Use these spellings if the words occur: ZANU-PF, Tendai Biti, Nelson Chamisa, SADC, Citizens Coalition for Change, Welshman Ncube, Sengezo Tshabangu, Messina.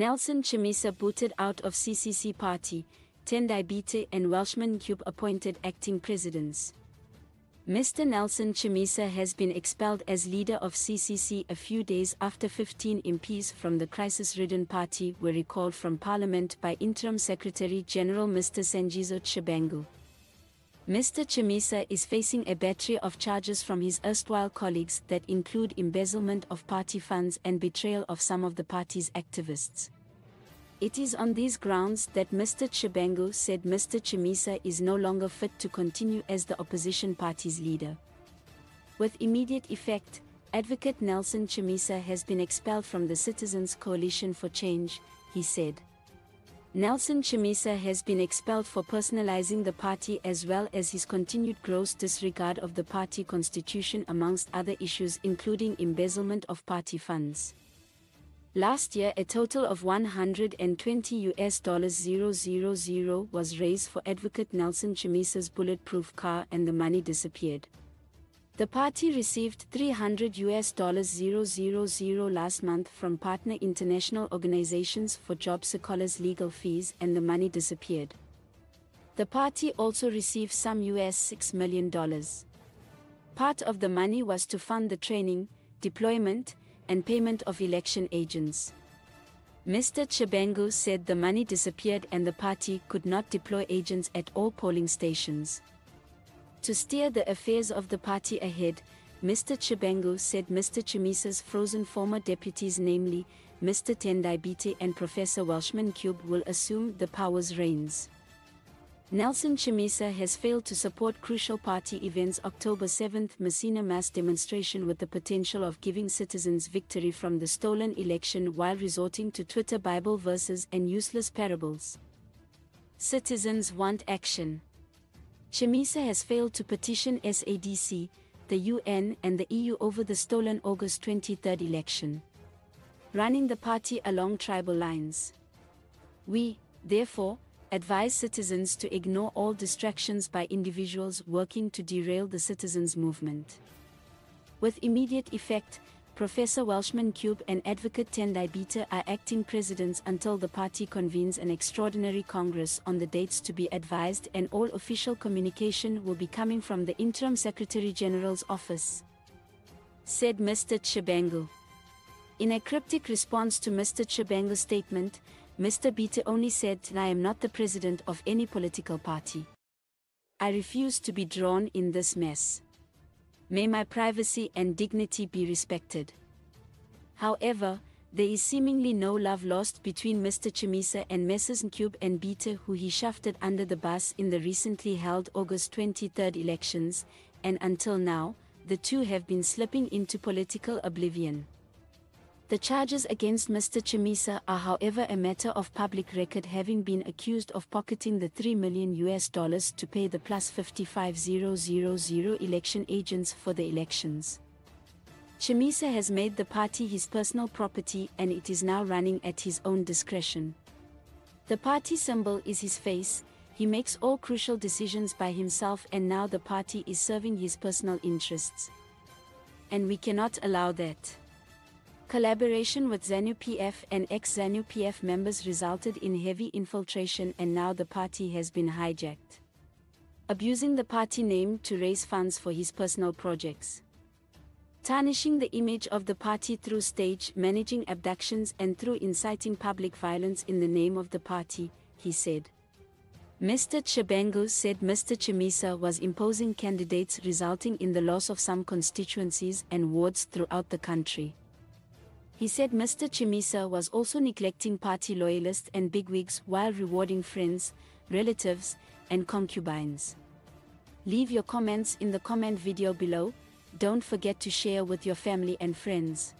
Nelson Chamisa booted out of CCC party, Tendai Biti and Welshman Ncube appointed acting presidents. Mr. Nelson Chamisa has been expelled as leader of CCC a few days after 15 MPs from the crisis-ridden party were recalled from parliament by Interim Secretary-General Mr. Sengezo Tshabangu. Mr. Chamisa is facing a battery of charges from his erstwhile colleagues that include embezzlement of party funds and betrayal of some of the party's activists. It is on these grounds that Mr. Tshabangu said Mr. Chamisa is no longer fit to continue as the opposition party's leader. With immediate effect, Advocate Nelson Chamisa has been expelled from the Citizens Coalition for Change, he said. Nelson Chamisa has been expelled for personalizing the party as well as his continued gross disregard of the party constitution amongst other issues including embezzlement of party funds. Last year a total of $120,000 was raised for Advocate Nelson Chamisa's bulletproof car and the money disappeared. The party received $300,000 last month from partner international organizations for job seekers' legal fees and the money disappeared. The party also received some $6 million. Part of the money was to fund the training, deployment, and payment of election agents. Mr. Tshabangu said the money disappeared and the party could not deploy agents at all polling stations. To steer the affairs of the party ahead, Mr. Tshabangu said Mr. Chamisa's frozen former deputies namely, Mr. Tendai Biti and Professor Welshman Ncube will assume the power's reins. Nelson Chamisa has failed to support crucial party events October 7th Messina mass demonstration with the potential of giving citizens victory from the stolen election while resorting to Twitter Bible verses and useless parables. Citizens want action. Chamisa has failed to petition SADC, the UN and the EU over the stolen August 23rd election, running the party along tribal lines. We, therefore, advise citizens to ignore all distractions by individuals working to derail the citizens' movement. With immediate effect, Professor Welshman Ncube and Advocate Tendai Biti are acting presidents until the party convenes an extraordinary congress on the dates to be advised, and all official communication will be coming from the Interim Secretary-General's office, said Mr. Tshabangu. In a cryptic response to Mr. Tshabangu's statement, Mr. Biti only said, "I am not the president of any political party. I refuse to be drawn in this mess. May my privacy and dignity be respected." However, there is seemingly no love lost between Mr. Chamisa and Messrs. Ncube and Biti, who he shafted under the bus in the recently held August 23rd elections, and until now, the two have been slipping into political oblivion. The charges against Mr. Chamisa are however a matter of public record, having been accused of pocketing the $3 million to pay the plus 55,000 election agents for the elections. Chamisa has made the party his personal property and it is now running at his own discretion. The party symbol is his face, he makes all crucial decisions by himself and now the party is serving his personal interests. And we cannot allow that. Collaboration with ZANU-PF and ex-ZANU-PF members resulted in heavy infiltration and now the party has been hijacked, abusing the party name to raise funds for his personal projects, tarnishing the image of the party through stage managing abductions and through inciting public violence in the name of the party, he said. Mr. Tshabangu said Mr. Chamisa was imposing candidates resulting in the loss of some constituencies and wards throughout the country. He said Mr. Chamisa was also neglecting party loyalists and bigwigs while rewarding friends, relatives, and concubines. Leave your comments in the comment video below. Don't forget to share with your family and friends.